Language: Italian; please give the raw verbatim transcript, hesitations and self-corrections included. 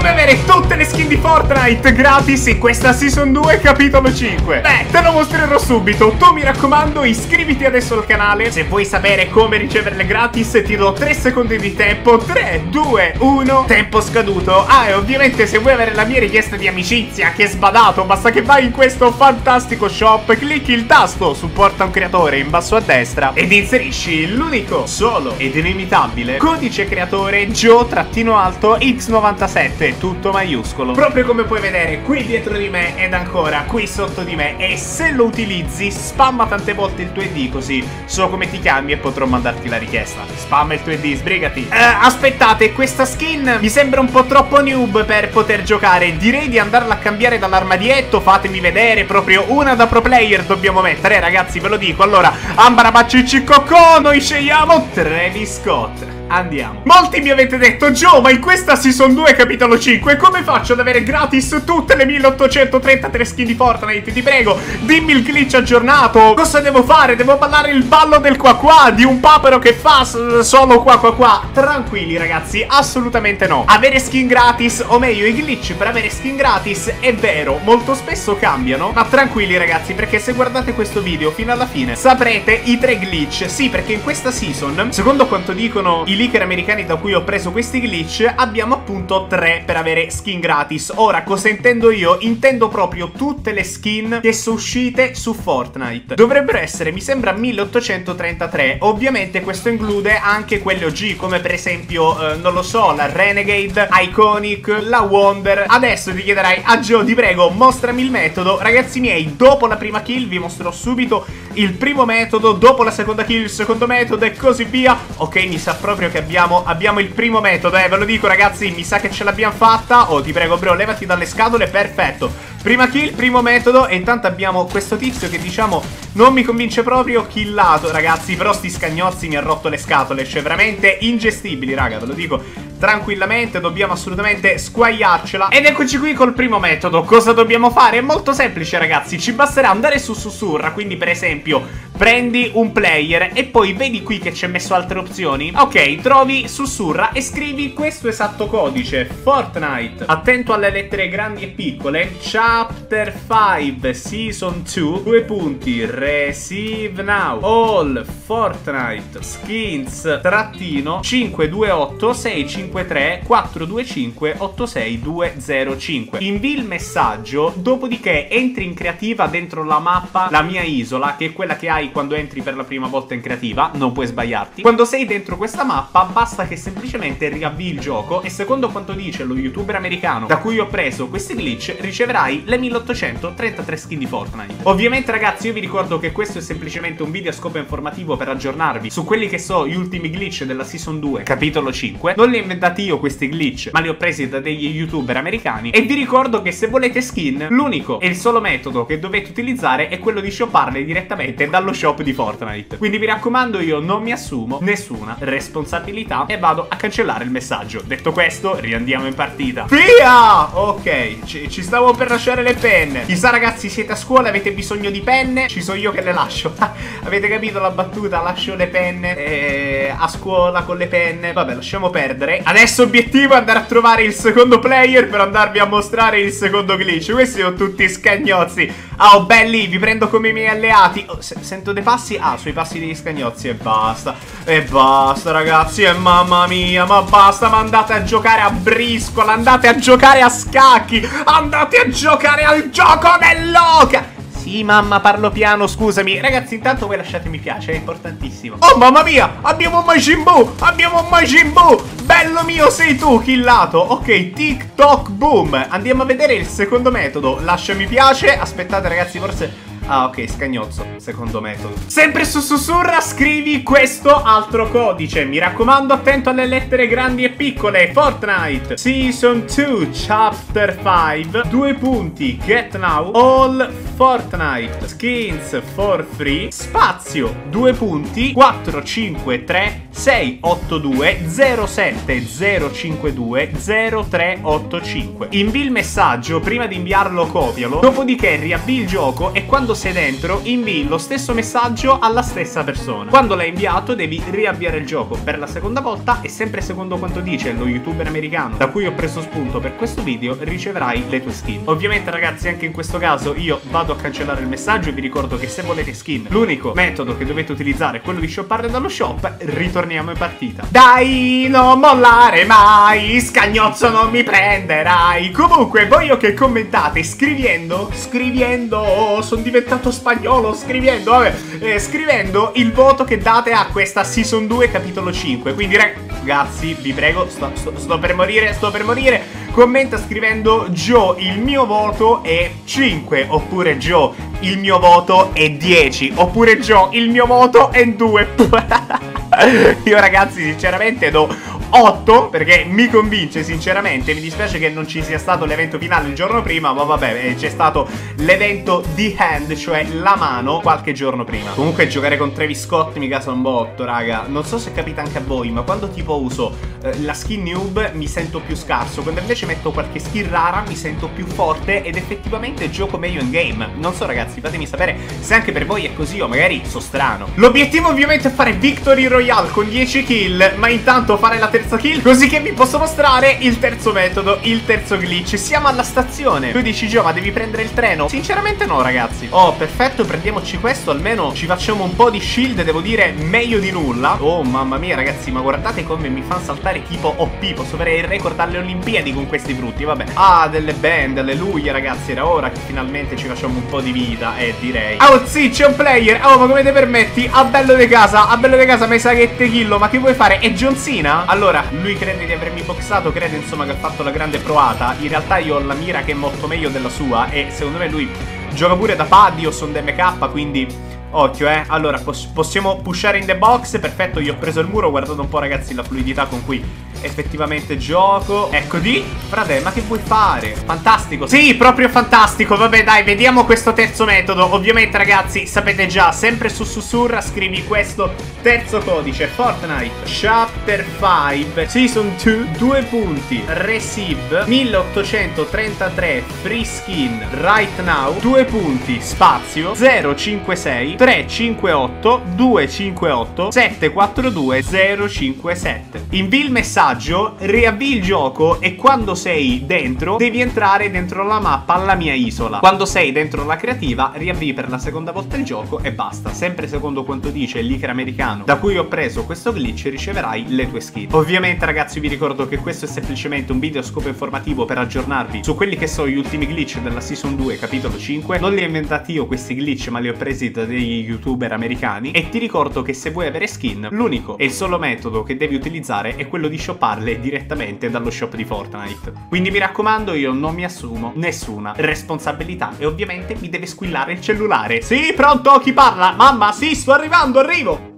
come avere tutte le skin di Fortnite gratis in questa Season due Capitolo cinque. Beh, te lo mostrerò subito. Tu, mi raccomando, iscriviti adesso al canale. Se vuoi sapere come riceverle gratis, ti do tre secondi di tempo. Tre, due, uno, tempo scaduto. Ah, e ovviamente se vuoi avere la mia richiesta di amicizia, che è sbadato, basta che vai in questo fantastico shop, clicchi il tasto supporta un creatore in basso a destra ed inserisci l'unico, solo ed inimitabile codice creatore Gio X novantasette, tutto maiuscolo, proprio come puoi vedere qui dietro di me ed ancora qui sotto di me. E se lo utilizzi, spamma tante volte il tuo I D, così so come ti chiami e potrò mandarti la richiesta. Spamma il tuo I D, sbrigati. Eh, aspettate, questa skin mi sembra un po' troppo noob per poter giocare, direi di andarla a cambiare dall'armadietto. Fatemi vedere, proprio una da pro player dobbiamo mettere, eh, ragazzi, ve lo dico. Allora, ambarabacciccicocco, noi scegliamo Travis Scott. Andiamo. Molti mi avete detto: Gio, ma in questa Season due Capitolo cinque come faccio ad avere gratis tutte le milleottocentotrentatré skin di Fortnite? Ti prego, dimmi il glitch aggiornato. Cosa devo fare? Devo ballare il ballo del qua qua, di un papero che fa solo qua qua qua? Tranquilli ragazzi, assolutamente no. Avere skin gratis, o meglio i glitch per avere skin gratis, è vero, molto spesso cambiano, ma tranquilli ragazzi, perché se guardate questo video fino alla fine saprete i tre glitch. Sì, perché in questa season, secondo quanto dicono i leaker americani da cui ho preso questi glitch, abbiamo appunto tre per avere skin gratis. Ora, cosa intendo io? Intendo proprio tutte le skin che sono uscite su Fortnite. Dovrebbero essere, mi sembra, milleottocentotrentatré. Ovviamente questo include anche quelle O G, come per esempio, eh, non lo so, la Renegade, Iconic, la Wonder. Adesso ti chiederai: a Gio, ti prego, mostrami il metodo. Ragazzi miei, dopo la prima kill vi mostrerò subito il primo metodo, dopo la seconda kill il secondo metodo e così via. Ok, mi sa proprio che abbiamo, abbiamo il primo metodo, eh, ve lo dico ragazzi, mi sa che ce l'abbiamo fatta. Oh, ti prego bro, levati dalle scatole, perfetto. Prima kill, primo metodo. E intanto abbiamo questo tizio che, diciamo, non mi convince proprio, killato ragazzi. Però sti scagnozzi mi ha rotto le scatole, cioè veramente ingestibili raga, ve lo dico tranquillamente, dobbiamo assolutamente squagliarcela. Ed eccoci qui col primo metodo. Cosa dobbiamo fare? È molto semplice ragazzi, ci basterà andare su Sussurra, quindi per esempio prendi un player e poi vedi qui che c'è messo altre opzioni. Ok, trovi Sussurra e scrivi questo esatto codice: Fortnite, attento alle lettere grandi e piccole, Chapter cinque Season due, due punti, receive now all Fortnite skins trattino cinque due otto sei cinque tre quattro due cinque otto sei due zero cinque. Invii il messaggio, dopodiché entri in creativa dentro la mappa La mia isola, che è quella che hai quando entri per la prima volta in creativa, non puoi sbagliarti. Quando sei dentro questa mappa basta che semplicemente riavvii il gioco e, secondo quanto dice lo youtuber americano da cui ho preso questi glitch, riceverai le milleottocentotrentatré skin di Fortnite. Ovviamente ragazzi io vi ricordo che questo è semplicemente un video a scopo informativo per aggiornarvi su quelli che so gli ultimi glitch della Season due Capitolo cinque. Non li ho inventati io questi glitch, ma li ho presi da degli youtuber americani. E vi ricordo che se volete skin, l'unico e il solo metodo che dovete utilizzare è quello di shopparle direttamente dallo shop di Fortnite. Quindi mi raccomando, io non mi assumo nessuna responsabilità e vado a cancellare il messaggio. Detto questo, riandiamo in partita. Via! Ok, ci, ci stavo per lasciare le penne. Chissà ragazzi, siete a scuola, avete bisogno di penne? Ci sono io che le lascio. Avete capito la battuta? Lascio le penne eh, a scuola con le penne. Vabbè, lasciamo perdere. Adesso obiettivo è andare a trovare il secondo player per andarvi a mostrare il secondo glitch. Questi sono tutti scagnozzi. Ah, oh, belli, vi prendo come i miei alleati. Oh, se sento dei passi, ah, sui passi degli scagnozzi e basta. E basta ragazzi, e mamma mia, ma basta, ma andate a giocare a briscola, andate a giocare a scacchi, andate a giocare al gioco dell'oca. Sì mamma, parlo piano, scusami. Ragazzi, intanto voi lasciate mi piace, è importantissimo. Oh mamma mia, abbiamo Majin Buu, abbiamo Majin Buu. Bello mio sei tu, killato. Ok, TikTok boom. Andiamo a vedere il secondo metodo. Lascia mi piace, aspettate ragazzi, forse... Ah ok, scagnozzo, secondo metodo. Sempre su Sussurra scrivi questo altro codice. Mi raccomando, attento alle lettere grandi e piccole. Fortnite Season due Chapter cinque, due punti, get now all Fortnite skins for free, spazio due punti quattro cinque tre sei otto due zero sette zero cinque due zero tre otto cinque. Invii il messaggio, prima di inviarlo copialo, dopodiché riavvii il gioco e quando sei dentro invii lo stesso messaggio alla stessa persona. Quando l'hai inviato devi riavviare il gioco per la seconda volta e sempre secondo quanto dice lo youtuber americano da cui ho preso spunto per questo video riceverai le tue skin. Ovviamente ragazzi anche in questo caso io vado a cancellare il messaggio e vi ricordo che se volete skin l'unico metodo che dovete utilizzare è quello di shopparle dallo shop. Ritorniamo in partita. Dai, non mollare mai, scagnozzo non mi prenderai. Comunque voglio che commentate scrivendo, scrivendo, sono diventato spagnolo scrivendo, vabbè, eh, scrivendo il voto che date a questa season due capitolo cinque. Quindi ragazzi vi prego, sto, sto, sto per morire, sto per morire. Commenta scrivendo Gio il mio voto è cinque, oppure Gio il mio voto è dieci, oppure Gio il mio voto è due. Io ragazzi sinceramente do otto perché mi convince sinceramente. Mi dispiace che non ci sia stato l'evento finale il giorno prima, ma vabbè c'è stato l'evento The Hand, cioè la mano, qualche giorno prima. Comunque giocare con Travis Scott mi casa un botto raga. Non so se capita anche a voi, ma quando tipo uso eh, la skin noob mi sento più scarso, quando invece metto qualche skin rara mi sento più forte ed effettivamente gioco meglio in game. Non so ragazzi, fatemi sapere se anche per voi è così o magari so strano. L'obiettivo ovviamente è fare Victory Royale con dieci kill, ma intanto fare la terza kill, così che vi posso mostrare il terzo metodo, il terzo glitch. Siamo alla stazione. Tu dici Gio ma devi prendere il treno? Sinceramente no ragazzi. Oh perfetto, prendiamoci questo, almeno ci facciamo un po' di shield, devo dire meglio di nulla. Oh mamma mia ragazzi, ma guardate come mi fanno saltare tipo O P. Posso avere il record alle Olimpiadi con questi frutti, vabbè. Ah delle band, alleluia ragazzi, era ora che finalmente ci facciamo un po' di vita, eh direi. Oh sì c'è un player, oh ma come te permetti? A bello di casa, a bello di casa, ma sa che te killo, ma che vuoi fare? È John Cena? Allora Ora, lui crede di avermi boxato, crede insomma che ha fatto la grande proata. In realtà io ho la mira che è molto meglio della sua e secondo me lui gioca pure da pad, io sono da M K, quindi... occhio eh. Allora poss possiamo pushare in the box. Perfetto, io ho preso il muro. Guardate un po' ragazzi la fluidità con cui effettivamente gioco. Ecco di frate, ma che vuoi fare? Fantastico. Sì, proprio fantastico. Vabbè dai, vediamo questo terzo metodo. Ovviamente ragazzi sapete già, sempre su Sussurra scrivi questo terzo codice: Fortnite Chapter cinque Season due due punti Receive milleottocentotrentatré Free Skin Right Now due punti Spazio zero cinque sei tre cinque otto due cinque otto sette quattro due zero cinque sette. Invii il messaggio, riavvii il gioco e quando sei dentro devi entrare dentro la mappa alla mia isola. Quando sei dentro la creativa riavvii per la seconda volta il gioco e basta. Sempre secondo quanto dice l'Iker americano da cui ho preso questo glitch riceverai le tue skin. Ovviamente ragazzi vi ricordo che questo è semplicemente un video a scopo informativo per aggiornarvi su quelli che sono gli ultimi glitch della Season due Capitolo cinque. Non li ho inventati io questi glitch, ma li ho presi da dei youtuber americani e ti ricordo che se vuoi avere skin l'unico e il solo metodo che devi utilizzare è quello di shopparle direttamente dallo shop di Fortnite. Quindi mi raccomando, io non mi assumo nessuna responsabilità e ovviamente mi deve squillare il cellulare. Sì, pronto? Chi parla? Mamma, sì, sto arrivando, arrivo!